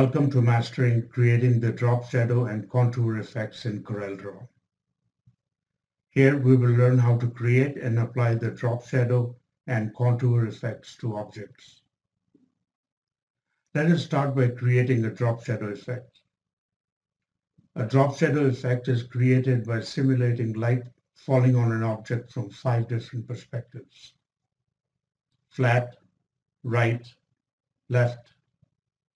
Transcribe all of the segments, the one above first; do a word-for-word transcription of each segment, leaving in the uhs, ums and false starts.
Welcome to Mastering Creating the Drop Shadow and Contour Effects in CorelDRAW. Here we will learn how to create and apply the drop shadow and contour effects to objects. Let us start by creating a drop shadow effect. A drop shadow effect is created by simulating light falling on an object from five different perspectives: flat, right, left,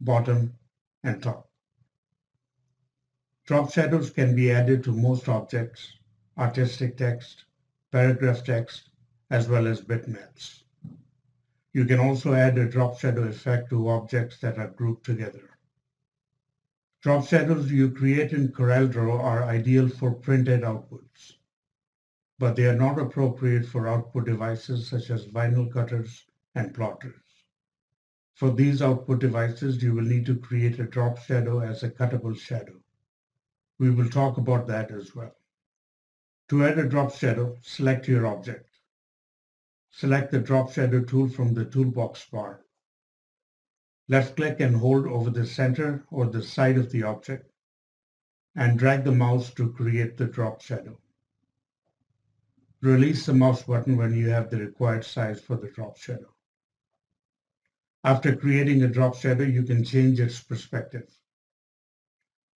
bottom, and top. Drop shadows can be added to most objects, artistic text, paragraph text, as well as bitmaps. You can also add a drop shadow effect to objects that are grouped together. Drop shadows you create in CorelDRAW are ideal for printed outputs, but they are not appropriate for output devices such as vinyl cutters and plotters. For these output devices, you will need to create a drop shadow as a cuttable shadow. We will talk about that as well. To add a drop shadow, select your object. Select the drop shadow tool from the toolbox bar. Left-click and hold over the center or the side of the object and drag the mouse to create the drop shadow. Release the mouse button when you have the required size for the drop shadow. After creating a drop shadow, you can change its perspective.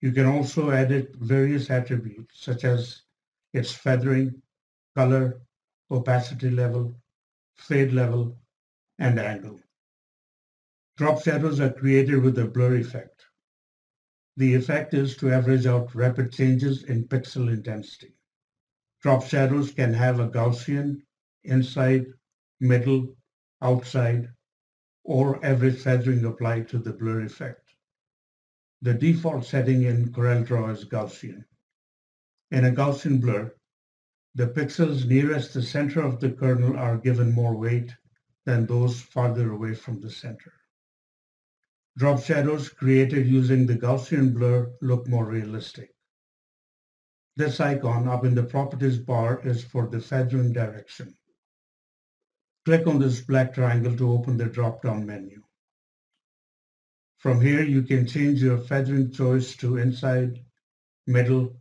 You can also edit various attributes such as its feathering, color, opacity level, fade level, and angle. Drop shadows are created with a blur effect. The effect is to average out rapid changes in pixel intensity. Drop shadows can have a Gaussian, inside, middle, outside, or average feathering applied to the blur effect. The default setting in CorelDRAW is Gaussian. In a Gaussian blur, the pixels nearest the center of the kernel are given more weight than those farther away from the center. Drop shadows created using the Gaussian blur look more realistic. This icon up in the properties bar is for the feathering direction. Click on this black triangle to open the drop-down menu. From here, you can change your feathering choice to inside, middle,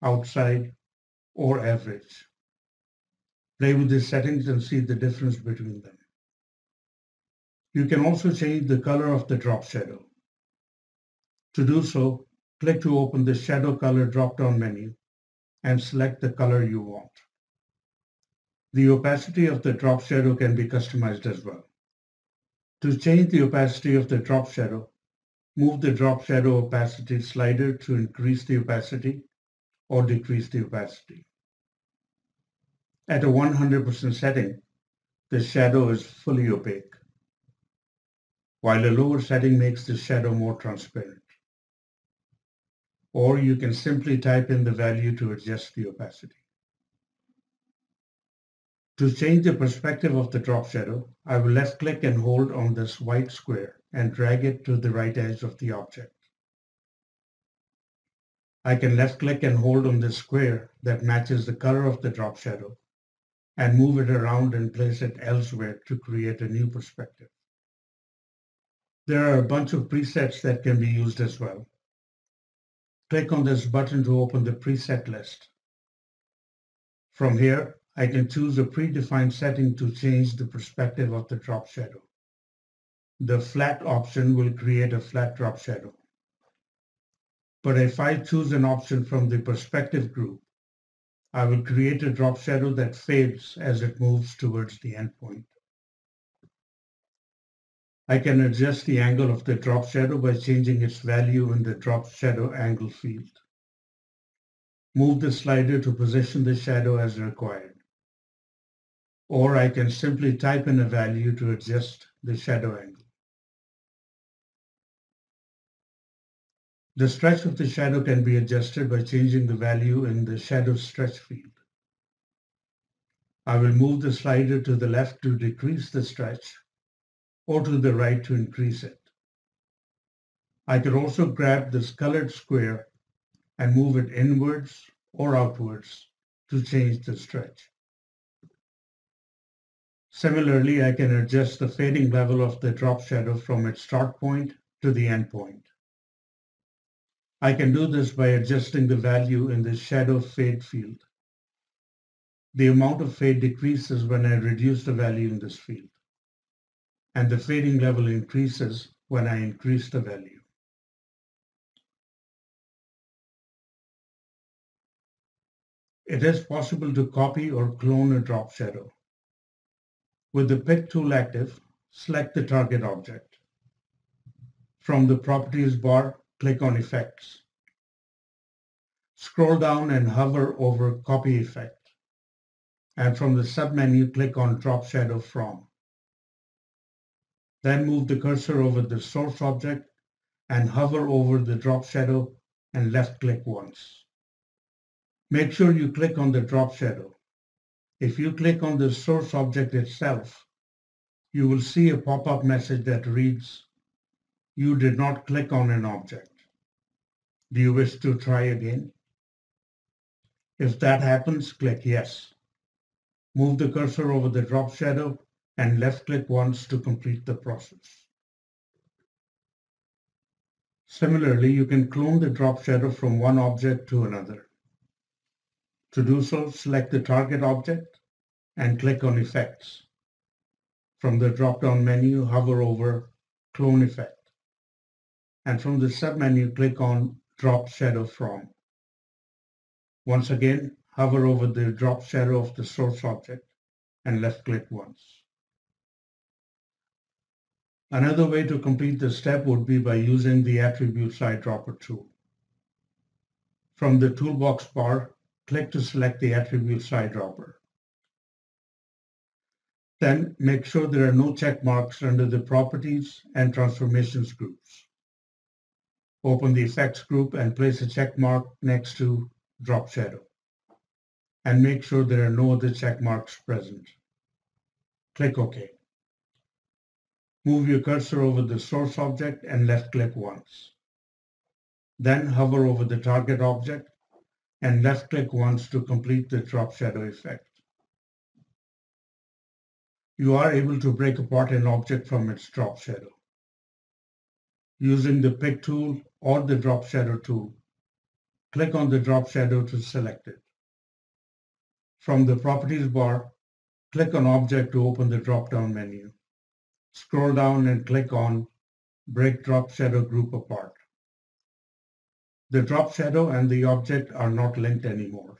outside, or average. Play with the settings and see the difference between them. You can also change the color of the drop shadow. To do so, click to open the Shadow Color drop-down menu and select the color you want. The opacity of the drop shadow can be customized as well. To change the opacity of the drop shadow, move the drop shadow opacity slider to increase the opacity or decrease the opacity. At a one hundred percent setting, the shadow is fully opaque, while a lower setting makes the shadow more transparent. Or you can simply type in the value to adjust the opacity. To change the perspective of the drop shadow, I will left-click and hold on this white square and drag it to the right edge of the object. I can left-click and hold on this square that matches the color of the drop shadow and move it around and place it elsewhere to create a new perspective. There are a bunch of presets that can be used as well. Click on this button to open the preset list. From here, I can choose a predefined setting to change the perspective of the drop shadow. The flat option will create a flat drop shadow. But if I choose an option from the perspective group, I will create a drop shadow that fades as it moves towards the endpoint. I can adjust the angle of the drop shadow by changing its value in the drop shadow angle field. Move the slider to position the shadow as required. Or I can simply type in a value to adjust the shadow angle. The stretch of the shadow can be adjusted by changing the value in the shadow stretch field. I will move the slider to the left to decrease the stretch or to the right to increase it. I could also grab this colored square and move it inwards or outwards to change the stretch. Similarly, I can adjust the fading level of the drop shadow from its start point to the end point I can do this by adjusting the value in the shadow fade field. The amount of fade decreases when I reduce the value in this field, and the fading level increases when I increase the value. It is possible to copy or clone a drop shadow. With the Pick tool active, select the target object. From the Properties bar, click on Effects. Scroll down and hover over Copy Effect. And from the submenu, click on Drop Shadow From. Then move the cursor over the source object and hover over the drop shadow and left-click once. Make sure you click on the drop shadow. If you click on the source object itself, you will see a pop-up message that reads, "You did not click on an object. Do you wish to try again?" If that happens, click Yes. Move the cursor over the drop shadow and left-click once to complete the process. Similarly, you can clone the drop shadow from one object to another. To do so, select the target object and click on Effects. From the drop-down menu, hover over Clone Effect. And from the submenu, click on Drop Shadow From. Once again, hover over the drop shadow of the source object and left-click once. Another way to complete this step would be by using the Attributes Eyedropper tool. From the toolbox bar, click to select the Attributes Eyedropper. Then make sure there are no check marks under the Properties and Transformations groups. Open the Effects group and place a check mark next to Drop Shadow. And make sure there are no other check marks present. Click OK. Move your cursor over the source object and left-click once. Then hover over the target object and left-click once to complete the drop shadow effect. You are able to break apart an object from its drop shadow. Using the Pick tool or the Drop Shadow tool, click on the drop shadow to select it. From the Properties bar, click on Object to open the drop-down menu. Scroll down and click on Break Drop Shadow Group Apart. The drop shadow and the object are not linked anymore.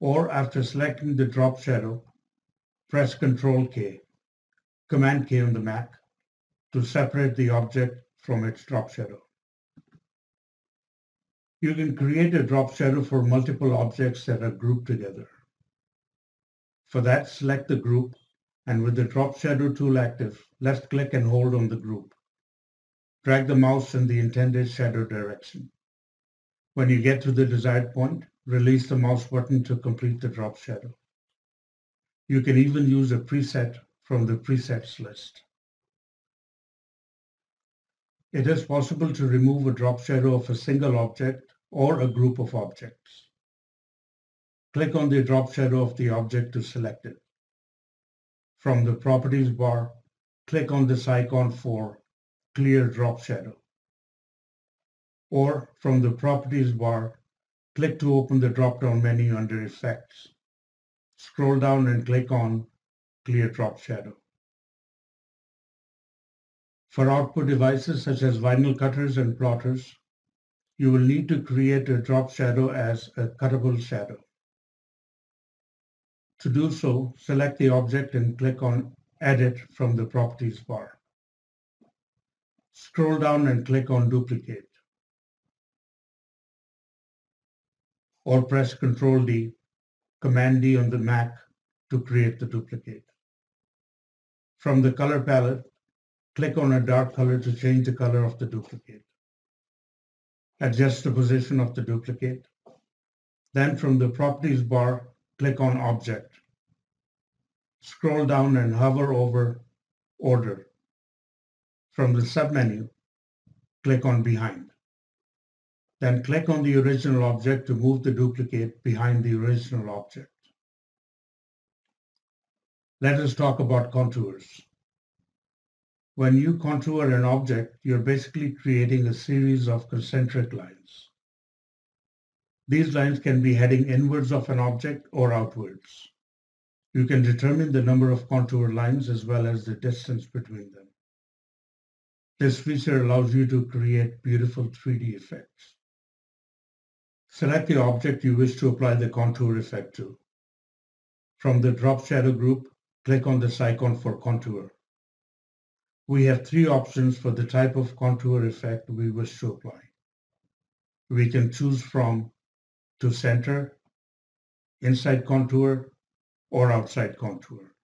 Or after selecting the drop shadow, press control K, command K on the Mac, to separate the object from its drop shadow. You can create a drop shadow for multiple objects that are grouped together. For that, select the group, and with the Drop Shadow tool active, left-click and hold on the group. Drag the mouse in the intended shadow direction. When you get to the desired point, release the mouse button to complete the drop shadow. You can even use a preset from the presets list. It is possible to remove a drop shadow of a single object or a group of objects. Click on the drop shadow of the object to select it. From the Properties bar, click on this icon for Clear Drop Shadow. Or from the Properties bar, click to open the drop-down menu under Effects. Scroll down and click on Clear Drop Shadow. For output devices such as vinyl cutters and plotters, you will need to create a drop shadow as a cuttable shadow. To do so, select the object and click on Edit from the Properties bar. Scroll down and click on Duplicate, or press control D, command D on the Mac to create the duplicate. From the color palette, click on a dark color to change the color of the duplicate. Adjust the position of the duplicate. Then from the Properties bar, click on Object. Scroll down and hover over Order. From the submenu, click on Behind. Then click on the original object to move the duplicate behind the original object. Let us talk about contours. When you contour an object, you're basically creating a series of concentric lines. These lines can be heading inwards of an object or outwards. You can determine the number of contour lines as well as the distance between them. This feature allows you to create beautiful three D effects. Select the object you wish to apply the contour effect to. From the drop shadow group, click on this icon for contour. We have three options for the type of contour effect we wish to apply. We can choose from to center, inside contour, or outside contour.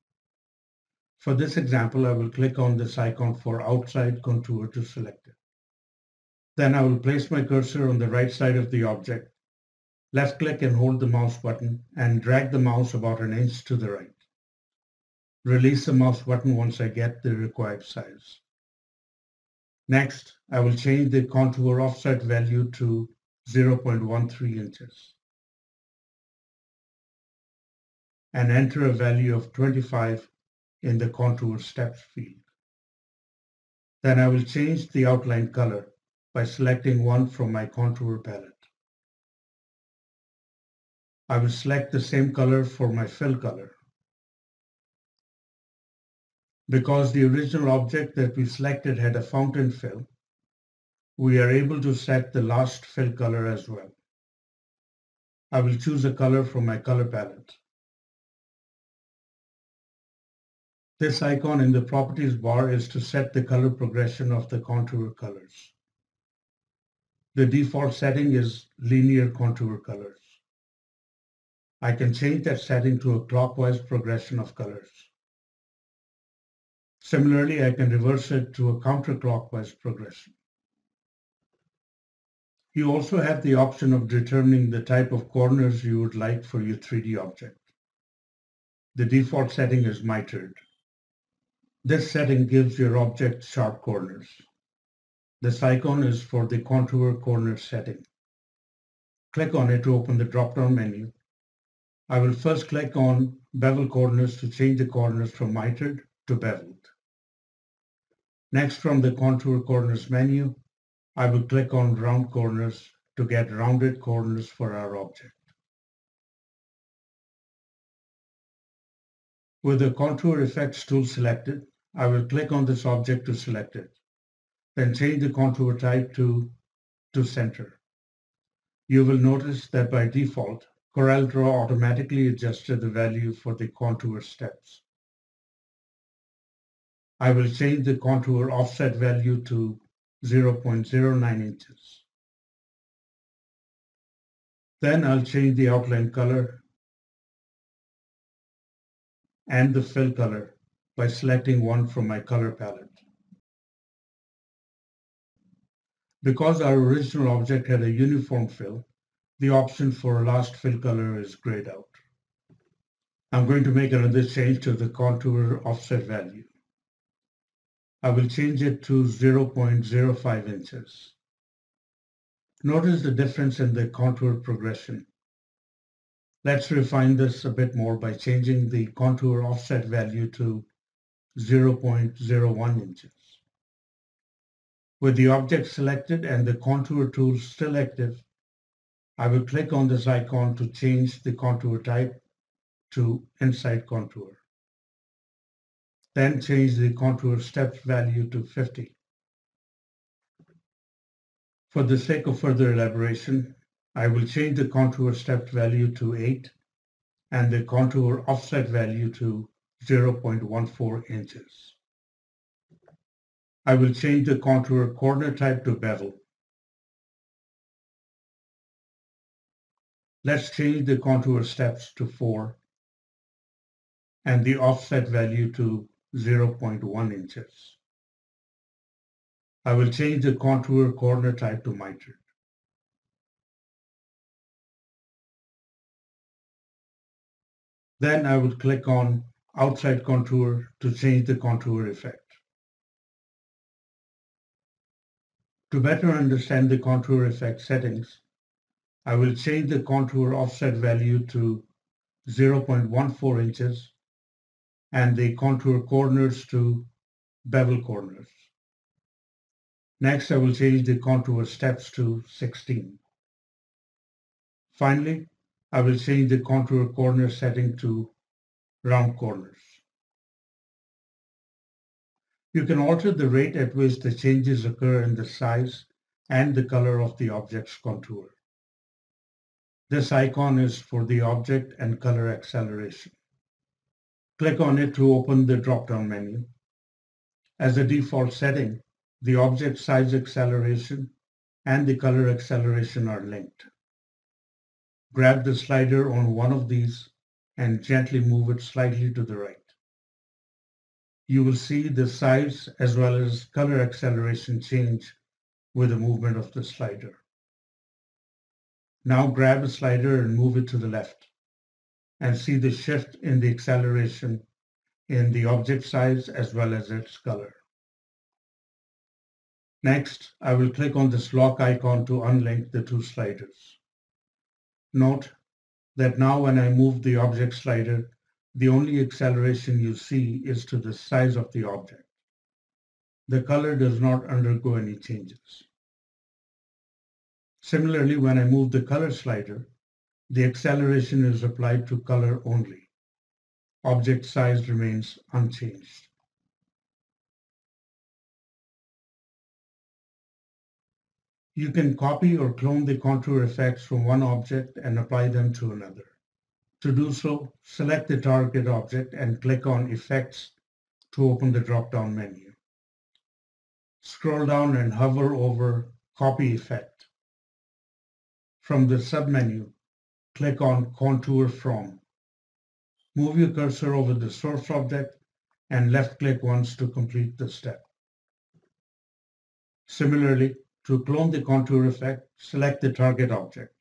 For this example, I will click on this icon for outside contour to select it. Then I will place my cursor on the right side of the object, left-click and hold the mouse button, and drag the mouse about an inch to the right. Release the mouse button once I get the required size. Next, I will change the contour offset value to zero point one three inches. And enter a value of twenty-five in the contour steps field. Then I will change the outline color by selecting one from my contour palette. I will select the same color for my fill color. Because the original object that we selected had a fountain fill, we are able to set the last fill color as well. I will choose a color from my color palette. This icon in the properties bar is to set the color progression of the contour colors. The default setting is linear contour colors. I can change that setting to a clockwise progression of colors. Similarly, I can reverse it to a counterclockwise progression. You also have the option of determining the type of corners you would like for your three D object. The default setting is mitered. This setting gives your object sharp corners. This icon is for the contour corner setting. Click on it to open the drop-down menu. I will first click on bevel corners to change the corners from mitered to beveled. Next, from the contour corners menu, I will click on round corners to get rounded corners for our object. With the contour effects tool selected, I will click on this object to select it, then change the contour type to, to center. You will notice that by default, CorelDRAW automatically adjusted the value for the contour steps. I will change the contour offset value to zero point zero nine inches. Then I'll change the outline color and the fill color by selecting one from my color palette. Because our original object had a uniform fill, the option for last fill color is grayed out. I'm going to make another change to the contour offset value. I will change it to zero point zero five inches. Notice the difference in the contour progression. Let's refine this a bit more by changing the contour offset value to zero point zero one inches. With the object selected and the contour tool still active, I will click on this icon to change the contour type to inside contour. Then change the contour steps value to fifty. For the sake of further elaboration, I will change the contour step value to eight and the contour offset value to zero point one four inches. I will change the contour corner type to bevel. Let's change the contour steps to four and the offset value to zero point one inches. I will change the contour corner type to mitered. Then I will click on outside contour to change the contour effect. To better understand the contour effect settings, I will change the contour offset value to zero point one four inches and the contour corners to bevel corners. Next, I will change the contour steps to sixteen. Finally, I will change the contour corner setting to round corners. You can alter the rate at which the changes occur in the size and the color of the object's contour. This icon is for the object and color acceleration. Click on it to open the drop-down menu. As a default setting, the object size acceleration and the color acceleration are linked. Grab the slider on one of these and gently move it slightly to the right. You will see the size as well as color acceleration change with the movement of the slider. Now grab a slider and move it to the left and see the shift in the acceleration in the object size as well as its color. Next, I will click on this lock icon to unlink the two sliders. Note that now when I move the object slider, the only acceleration you see is to the size of the object. The color does not undergo any changes. Similarly, when I move the color slider, the acceleration is applied to color only. Object size remains unchanged. You can copy or clone the contour effects from one object and apply them to another. To do so, select the target object and click on Effects to open the drop-down menu. Scroll down and hover over Copy Effect. From the submenu, click on Contour From. Move your cursor over the source object and left-click once to complete the step. Similarly, to clone the contour effect, select the target object.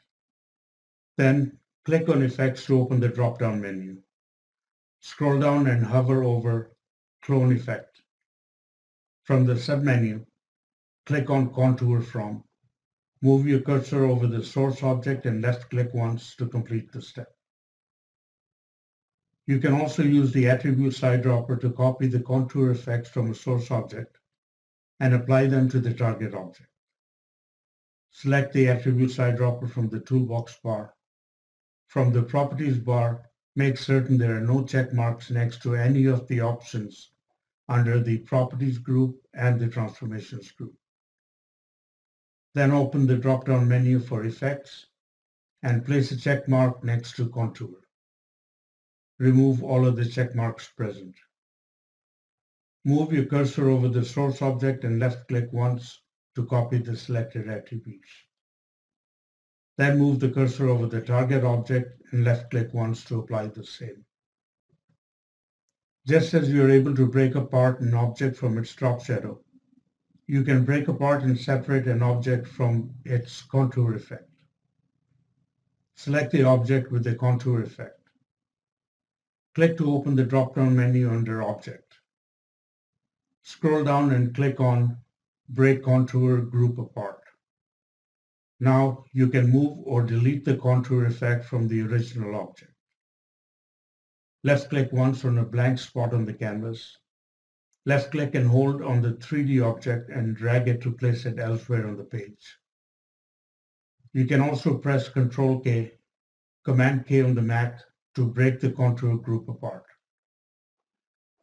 Then, click on Effects to open the drop-down menu. Scroll down and hover over Clone Effect. From the submenu, click on Contour From. Move your cursor over the source object and left-click once to complete the step. You can also use the Attributes eyedropper to copy the contour effects from a source object and apply them to the target object. Select the Attributes eyedropper from the toolbox bar. From the Properties bar, make certain there are no check marks next to any of the options under the Properties group and the Transformations group. Then open the drop-down menu for Effects and place a check mark next to Contour. Remove all of the check marks present. Move your cursor over the source object and left-click once to copy the selected attributes. Then move the cursor over the target object and left-click once to apply the same. Just as you are able to break apart an object from its drop shadow, you can break apart and separate an object from its contour effect. Select the object with the contour effect. Click to open the drop-down menu under Object. Scroll down and click on Break Contour Group Apart. Now you can move or delete the contour effect from the original object. Left-click once on a blank spot on the canvas. Left-click and hold on the three D object and drag it to place it elsewhere on the page. You can also press Control K, Command K on the Mac to break the contour group apart.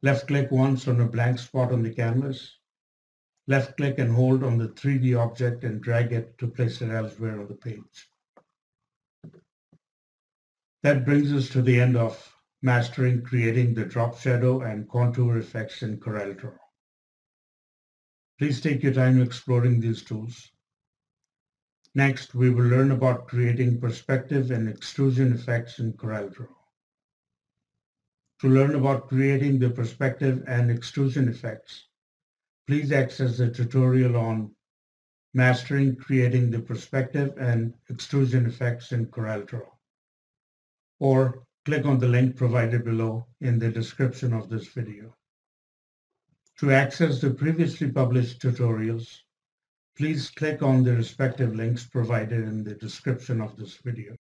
Left-click once on a blank spot on the canvas. Left-click and hold on the three D object and drag it to place it elsewhere on the page. That brings us to the end of mastering creating the drop shadow and contour effects in CorelDRAW. Please take your time exploring these tools. Next, we will learn about creating perspective and extrusion effects in CorelDRAW. To learn about creating the perspective and extrusion effects, please access the tutorial on Mastering Creating the Perspective and Extrusion Effects in CorelDRAW, or click on the link provided below in the description of this video. To access the previously published tutorials, please click on the respective links provided in the description of this video.